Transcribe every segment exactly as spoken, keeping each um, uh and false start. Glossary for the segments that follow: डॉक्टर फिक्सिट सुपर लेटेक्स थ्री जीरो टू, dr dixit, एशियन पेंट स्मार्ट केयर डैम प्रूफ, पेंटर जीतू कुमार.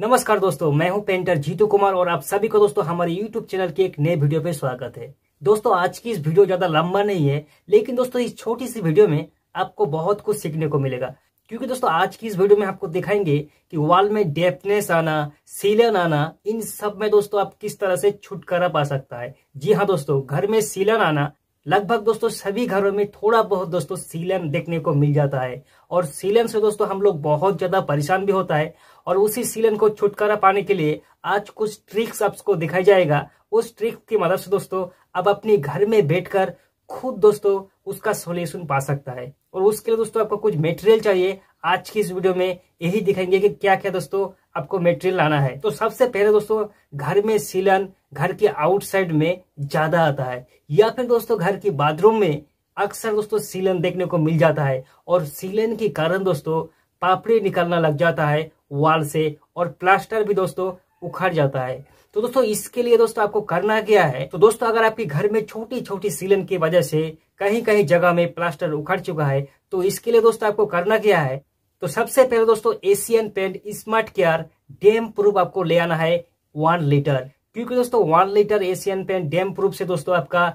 नमस्कार दोस्तों, मैं हूं पेंटर जीतू कुमार और आप सभी को दोस्तों हमारे यूट्यूब चैनल की एक नए वीडियो पे स्वागत है। दोस्तों आज की इस वीडियो ज्यादा लंबा नहीं है, लेकिन दोस्तों इस छोटी सी वीडियो में आपको बहुत कुछ सीखने को मिलेगा, क्योंकि दोस्तों आज की इस वीडियो में आपको दिखाएंगे कि वॉल में डेप्थनेस आना, सीलन आना, इन सब में दोस्तों आप किस तरह से छुटकारा पा सकता है। जी हाँ दोस्तों, घर में सीलन आना लगभग दोस्तों सभी घरों में थोड़ा बहुत दोस्तों सीलन देखने को मिल जाता है और सीलन से दोस्तों हम लोग बहुत ज्यादा परेशान भी होता है। और उसी सीलन को छुटकारा पाने के लिए आज कुछ ट्रिक्स आपको दिखाया जाएगा। उस ट्रिक्स की मदद से दोस्तों आप अपने घर में बैठकर खुद दोस्तों उसका सोल्यूशन पा सकता है। और उसके लिए दोस्तों आपको कुछ मेटेरियल चाहिए। आज की इस वीडियो में यही दिखाएंगे कि क्या क्या दोस्तों आपको मेटेरियल लाना है। तो सबसे पहले दोस्तों घर में सीलन घर के आउटसाइड में ज्यादा आता है, या फिर दोस्तों घर की बाथरूम में अक्सर दोस्तों सीलन देखने को मिल जाता है। और सीलन के कारण दोस्तों पापड़ी निकलना लग जाता है वॉल से और प्लास्टर भी दोस्तों उखड़ जाता है। तो दोस्तों इसके लिए दोस्तों आपको करना क्या है, तो दोस्तों अगर आपके घर में छोटी छोटी सीलन की वजह से कहीं कहीं जगह में प्लास्टर उखड़ चुका है, तो इसके लिए दोस्तों आपको करना क्या है। तो सबसे पहले दोस्तों एशियन पेंट स्मार्ट केयर डैम प्रूफ आपको ले आना है वन लीटर, क्योंकि दोस्तों one litre Asian paint damp proof से दोस्तों आपका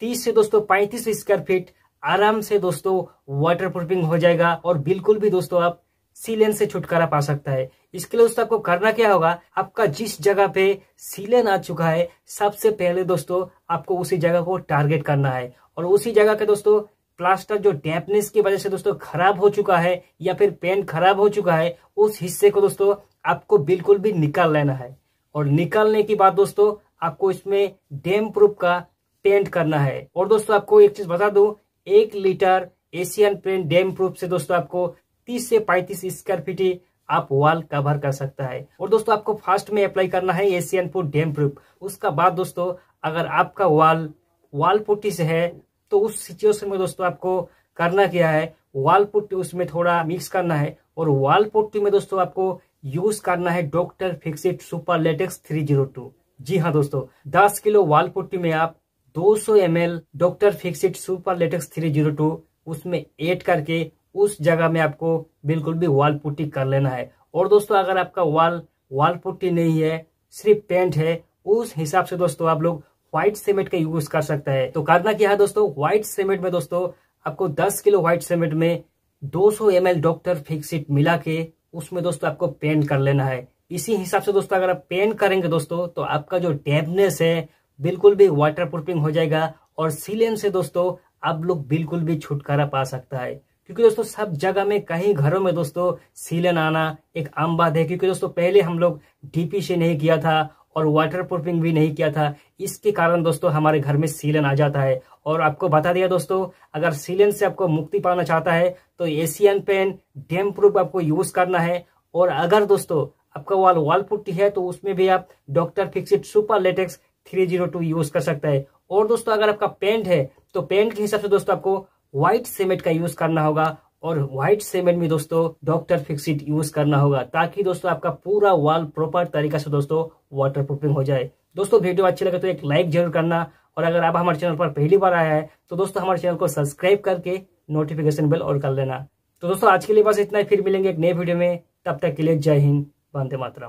तीस से दोस्तों पैंतीस स्क्वायर फीट आराम से दोस्तों वाटर प्रूफिंग हो जाएगा और बिल्कुल भी दोस्तों आप सीलन से छुटकारा पा सकता है। इसके लिए दोस्तों आपको करना क्या होगा, आपका जिस जगह पे सीलन आ चुका है सबसे पहले दोस्तों आपको उसी जगह को टारगेट करना है। और उसी जगह के दोस्तों प्लास्टर जो डैम्पनेस की वजह से दोस्तों खराब हो चुका है या फिर पेंट खराब हो चुका है, उस हिस्से को दोस्तों आपको बिल्कुल भी निकाल लेना है। और निकालने के बाद दोस्तों आपको इसमें डैम प्रूफ का पेंट करना है। और दोस्तों आपको एक चीज बता दूं, एक लीटर एशियन पेंट डैम प्रूफ से दोस्तों आपको तीस से पैंतीस स्क्वायर फीट आप वॉल कवर कर सकता है। और दोस्तों आपको फर्स्ट में अप्लाई करना है एशियन पेंट डैम प्रूफ। उसका बाद दोस्तों अगर आपका वॉल वॉल पुट्टी से है तो उस सिचुएशन में दोस्तों आपको करना क्या है, वॉल पुट्टी उसमें थोड़ा मिक्स करना है। और वॉल पुट्टी में दोस्तों आपको यूज करना है डॉक्टर फिक्सिट सुपर लेटेक्स थ्री जीरो टू। जी हाँ दोस्तों, दस किलो वॉल पुट्टी में आप दो सौ M L डॉक्टर फिक्सिट सुपर लेटेक्स थ्री जीरो टू उसमें ऐड करके उस जगह में आपको बिल्कुल भी वॉल पुट्टी कर लेना है। और दोस्तों अगर आपका वॉल वॉल पुट्टी नहीं है, सिर्फ पेंट है, उस हिसाब से दोस्तों आप लोग व्हाइट सीमेंट का यूज कर सकता है। तो करना क्या है दोस्तों, व्हाइट सीमेंट में दोस्तों आपको दस किलो व्हाइट सीमेंट में दो सौ एम एल डॉक्टर फिक्सिट मिला के उसमें दोस्तों आपको पेंट कर लेना है। इसी हिसाब से दोस्तों अगर आप पेंट करेंगे दोस्तों तो आपका जो डैम्पनेस है बिल्कुल भी वाटर प्रूफिंग हो जाएगा और सीलन से दोस्तों आप लोग बिल्कुल भी छुटकारा पा सकता है। क्योंकि दोस्तों सब जगह में कहीं घरों में दोस्तों सीलन आना एक आम बात है, क्योंकि दोस्तों पहले हम लोग डीपी से नहीं किया था और वाटर प्रूफिंग भी नहीं किया था, इसके कारण दोस्तों हमारे घर में सीलन आ जाता है। और आपको बता दिया दोस्तों, अगर सीलन से आपको मुक्ति पाना चाहता है तो एशियन पेंट डैम प्रूफ आपको यूज करना है। और अगर दोस्तों आपका वॉल वॉल पुट्टी है तो उसमें भी आप डॉक्टर फिक्सिट सुपर लेटेक्स थ्री जीरो टू use कर सकता है। और दोस्तों अगर आपका पेंट है तो पेंट के हिसाब से दोस्तों आपको व्हाइट सीमेंट का यूज करना होगा और व्हाइट सीमेंट में दोस्तों डॉक्टर फिक्सिट यूज करना होगा, ताकि दोस्तों आपका पूरा वॉल प्रॉपर तरीका से दोस्तों वाटर प्रूफिंग हो जाए। दोस्तों वीडियो अच्छी लगे तो एक लाइक जरूर करना, और अगर आप हमारे चैनल पर पहली बार आया है तो दोस्तों हमारे चैनल को सब्सक्राइब करके नोटिफिकेशन बेल और कर लेना। तो दोस्तों आज के लिए बस इतना ही, फिर मिलेंगे एक नए वीडियो में। तब तक के लिए जय हिंद, वंदे मातरम।